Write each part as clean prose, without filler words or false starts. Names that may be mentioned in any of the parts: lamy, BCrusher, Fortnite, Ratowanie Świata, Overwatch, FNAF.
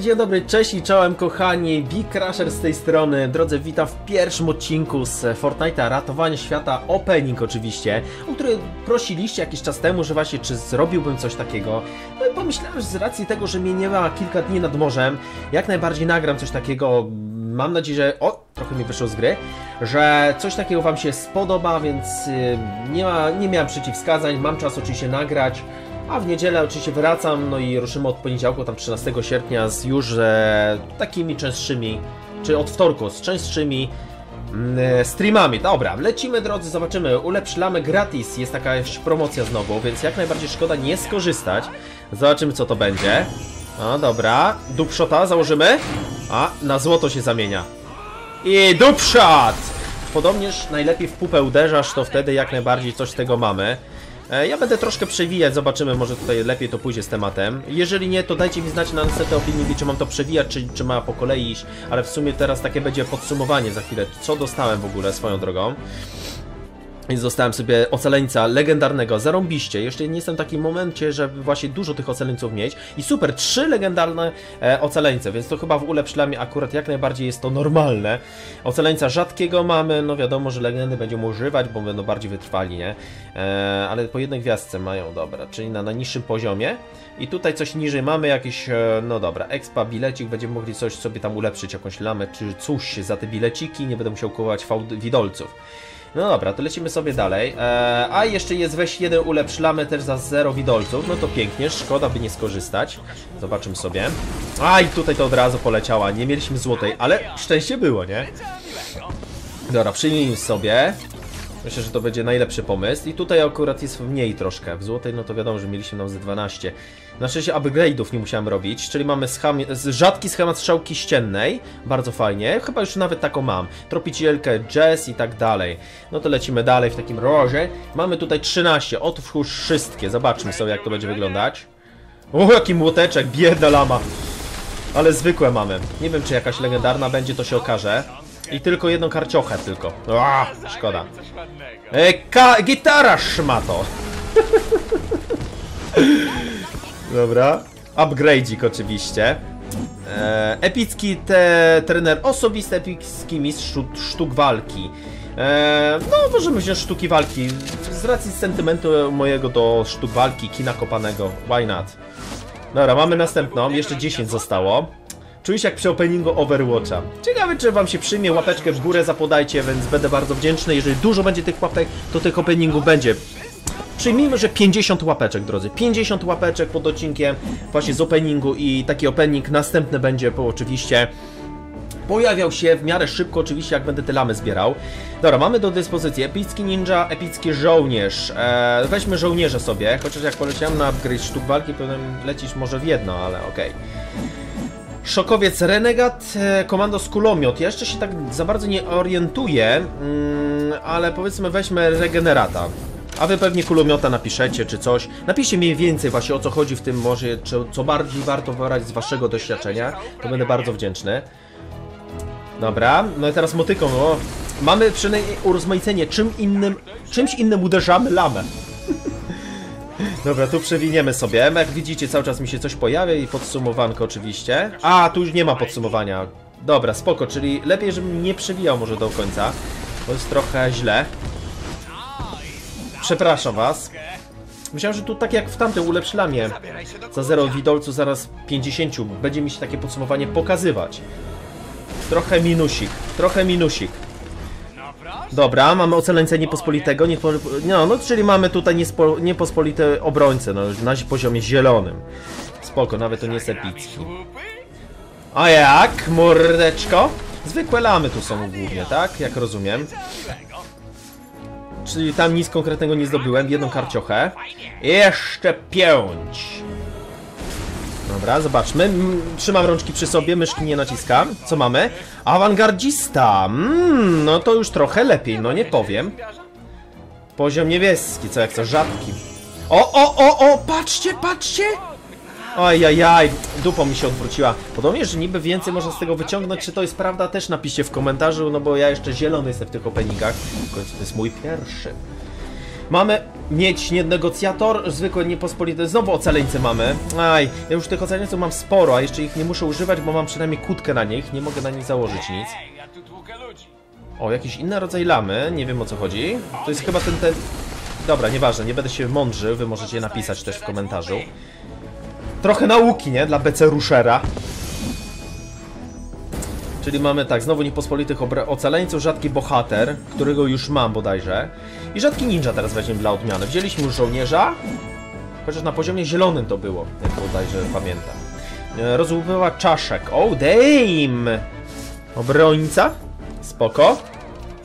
Dzień dobry, cześć i czołem kochani, BCrusher z tej strony. Drodzy, witam w pierwszym odcinku z Fortnite'a Ratowanie Świata, opening oczywiście, o który prosiliście jakiś czas temu, że właśnie czy zrobiłbym coś takiego. No i pomyślałem, że z racji tego, że mnie nie ma kilka dni nad morzem, jak najbardziej nagram coś takiego. Mam nadzieję, że... O, trochę mi wyszło z gry, że coś takiego wam się spodoba, więc nie miałem przeciwwskazań, mam czas oczywiście nagrać. A w niedzielę oczywiście wracam, no i ruszymy od poniedziałku, tam 13 sierpnia z już takimi częstszymi, czy od wtorku z częstszymi streamami. Dobra, lecimy drodzy, zobaczymy, ulepszamy gratis, jest taka promocja znowu, więc jak najbardziej szkoda nie skorzystać. Zobaczymy co to będzie. No dobra, dupszota założymy, a na złoto się zamienia. I dupszot! Podobnież najlepiej w pupę uderzasz, to wtedy jak najbardziej coś z tego mamy. Ja będę troszkę przewijać, zobaczymy, może tutaj lepiej to pójdzie z tematem. Jeżeli nie, to dajcie mi znać na następnym filmiku, czy mam to przewijać, czy ma po kolei iść. Ale w sumie teraz takie będzie podsumowanie za chwilę, co dostałem w ogóle swoją drogą. Więc dostałem sobie ocaleńca legendarnego, zarąbiście. Jeszcze nie jestem w takim momencie, żeby właśnie dużo tych ocaleńców mieć. I super, 3 legendarne ocaleńce, więc to chyba w ulepszlamie akurat jak najbardziej jest to normalne. Ocaleńca rzadkiego mamy, no wiadomo, że legendy będą używać, bo będą bardziej wytrwali, nie? Ale po jednej gwiazdce mają, dobra, czyli na najniższym poziomie. I tutaj coś niżej mamy, jakieś, no dobra, expa, bilecik, będziemy mogli coś sobie tam ulepszyć, jakąś lamę, czy coś za te bileciki, nie będę musiał kupować widolców. No dobra, to lecimy sobie dalej. A jeszcze jest weź jeden ulepsz lamę też za 0 widolców. No to pięknie, szkoda by nie skorzystać. Zobaczymy sobie. A i tutaj to od razu poleciała, nie mieliśmy złotej, ale szczęście było, nie? Dobra, przyjmijmy sobie. Myślę, że to będzie najlepszy pomysł. I tutaj akurat jest mniej troszkę. W złotej no to wiadomo, że mieliśmy nam ze 12. Na szczęście upgrade'ów nie musiałem robić. Czyli mamy rzadki schemat strzałki ściennej. Bardzo fajnie. Chyba już nawet taką mam. Tropicielkę, jazz i tak dalej. No to lecimy dalej w takim razie. Mamy tutaj 13. Otwórz wszystkie. Zobaczmy sobie jak to będzie wyglądać. O, jaki młoteczek. Biedna lama. Ale zwykłe mamy. Nie wiem czy jakaś legendarna będzie, to się okaże. I tylko jedną karciochę tylko. Ua, szkoda. Gitara szmato. Dobra. Upgrade'ik oczywiście. Epicki trener osobisty, epicki mistrz sztuk walki. No możemy wziąć sztuki walki. Z racji sentymentu mojego do sztuk walki, kina kopanego. Why not? Dobra, mamy następną. Jeszcze 10 zostało. Czuję się jak przy openingu Overwatcha. Ciekawe, czy wam się przyjmie, łapeczkę w górę zapodajcie, więc będę bardzo wdzięczny. Jeżeli dużo będzie tych łapek, to tych openingów będzie. Przyjmijmy, że 50 łapeczek, drodzy. 50 łapeczek pod odcinkiem właśnie z openingu i taki opening następny będzie, bo oczywiście pojawiał się w miarę szybko, oczywiście, jak będę te lamy zbierał. Dobra, mamy do dyspozycji epicki ninja, epicki żołnierz. Weźmy żołnierza sobie, chociaż jak poleciałem na upgrade sztuk walki, powinienem lecieć może w jedno, ale okej. Szokowiec renegat, komandos kulomiot. Ja jeszcze się tak za bardzo nie orientuję, ale powiedzmy weźmy regenerata. A wy pewnie kulomiota napiszecie czy coś. Napiszcie mniej więcej właśnie o co chodzi w tym może, co bardziej warto wybrać z waszego doświadczenia. To będę bardzo wdzięczny. Dobra, no i teraz motyką. O, mamy przynajmniej urozmaicenie, czymś innym uderzamy lamę. Dobra, tu przewiniemy sobie. Jak widzicie, cały czas mi się coś pojawia i podsumowanko oczywiście. A, tu już nie ma podsumowania. Dobra, spoko, czyli lepiej, żebym nie przewijał może do końca. Bo jest trochę źle. Przepraszam was. Myślałem, że tu tak jak w tamtym ulepszlamie. Za 0 widolcu, zaraz 50. Będzie mi się takie podsumowanie pokazywać. Trochę minusik, trochę minusik. Dobra, mamy ocaleńce niepospolitego, no czyli mamy tutaj niepospolite obrońcę, no na poziomie zielonym. Spoko, nawet to nie jest epicki. A jak, mordeczko? Zwykłe lamy tu są głównie, tak? Jak rozumiem. Czyli tam nic konkretnego nie zdobyłem, jedną karciochę. Jeszcze 5. Dobra, zobaczmy. Trzymam rączki przy sobie, myszki nie naciskam. Co mamy? Awangardzista. No to już trochę lepiej, no nie powiem. Poziom niebieski, co jak co, rzadki. O, patrzcie, patrzcie! Ojajaj, dupą mi się odwróciła. Podobnie, że niby więcej można z tego wyciągnąć, czy to jest prawda? Też napiszcie w komentarzu, no bo ja jeszcze zielony jestem w tych openingach. W końcu to jest mój pierwszy. Mamy Mieć nienegocjator, zwykłe niepospolite. Znowu ocaleńce mamy. Aj, ja już tych ocaleńców mam sporo, a jeszcze ich nie muszę używać, bo mam przynajmniej kłódkę na nich. Nie mogę na nich założyć nic. O, jakiś inny rodzaj lamy. Nie wiem, o co chodzi. To jest chyba ten... Dobra, nieważne, nie będę się mądrzył. Wy możecie napisać też w komentarzu. Trochę nauki, nie? Dla BCrushera. Czyli mamy tak, znowu niepospolitych ocaleńców, rzadki bohater, którego już mam bodajże. I rzadki ninja teraz weźmiemy dla odmiany. Wzięliśmy już żołnierza, chociaż na poziomie zielonym to było, jak bodajże pamiętam. Rozłubywa czaszek. Oh, damn! Obrońca? Spoko.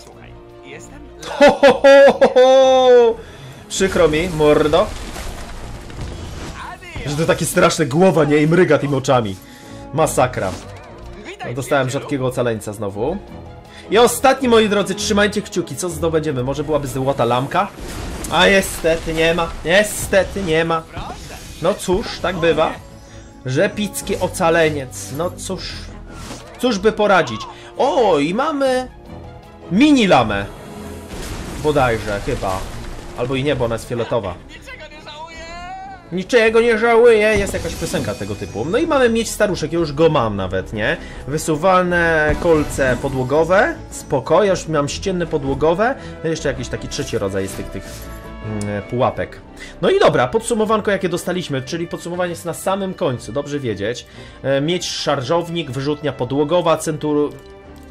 Słuchaj, jestem... Ho, ho, ho, ho! Przykro mi, mordo. Że to takie straszne głowa, nie? I mryga tymi oczami. Masakra. Dostałem rzadkiego ocaleńca znowu. I ostatni, moi drodzy, trzymajcie kciuki. Co zdobędziemy? Może byłaby złota lamka? A niestety nie ma. Niestety nie ma. No cóż, tak bywa. Rzepicki ocaleniec. No cóż. Cóż by poradzić? O, i mamy... mini lamę. Bodajże, chyba. Albo i nie, bo ona jest fioletowa. Niczego nie żałuję, jest jakaś piosenka tego typu. No i mamy mieć staruszek, ja już go mam nawet, nie? Wysuwane kolce podłogowe, spoko, ja już mam ścienne podłogowe. Jeszcze jakiś taki trzeci rodzaj jest tych pułapek. No i dobra, podsumowanko jakie dostaliśmy, czyli podsumowanie jest na samym końcu, dobrze wiedzieć. Mieć szarżownik, wyrzutnia podłogowa,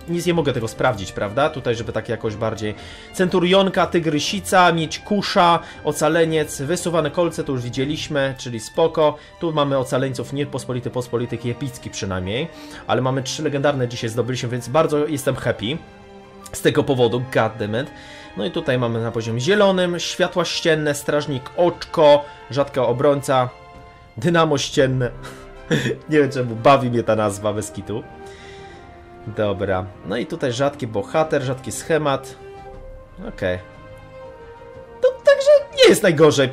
nic nie mogę tego sprawdzić, prawda? Tutaj, żeby tak jakoś bardziej... Centurionka, tygrysica, miedź kusza, ocaleniec, wysuwane kolce, to już widzieliśmy, czyli spoko. Tu mamy ocaleńców niepospolity, pospolitych i epicki przynajmniej. Ale mamy 3 legendarne dzisiaj zdobyliśmy, więc bardzo jestem happy. Z tego powodu, goddammit. No i tutaj mamy na poziomie zielonym, światła ścienne, strażnik oczko, rzadka obrońca, dynamo ścienne. Nie wiem czemu, bawi mnie ta nazwa, bez kitu. Dobra, no i tutaj rzadki bohater, rzadki schemat. Okej. To także nie jest najgorzej,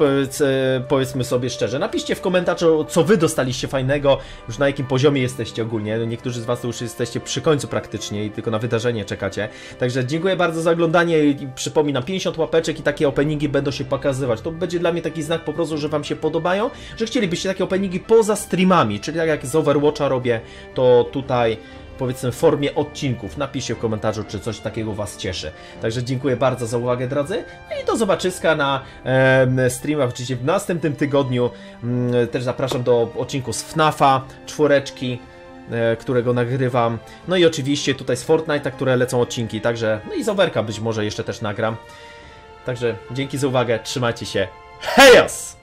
powiedzmy sobie szczerze. Napiszcie w komentarzu, co wy dostaliście fajnego, już na jakim poziomie jesteście ogólnie. Niektórzy z was to już jesteście przy końcu praktycznie i tylko na wydarzenie czekacie. Także dziękuję bardzo za oglądanie i przypominam, 50 łapeczek i takie openingi będą się pokazywać. To będzie dla mnie taki znak po prostu, że wam się podobają, że chcielibyście takie openingi poza streamami, czyli tak jak z Overwatcha robię, to tutaj... powiedzmy w formie odcinków. Napiszcie w komentarzu, czy coś takiego was cieszy. Także dziękuję bardzo za uwagę, drodzy. I do zobaczyska na streamach oczywiście w następnym tygodniu. Też zapraszam do odcinku z FNAF-a, 4, którego nagrywam. No i oczywiście tutaj z Fortnite'a, które lecą odcinki. Także, no i z Overka być może jeszcze też nagram. Także dzięki za uwagę, trzymajcie się. Hejos!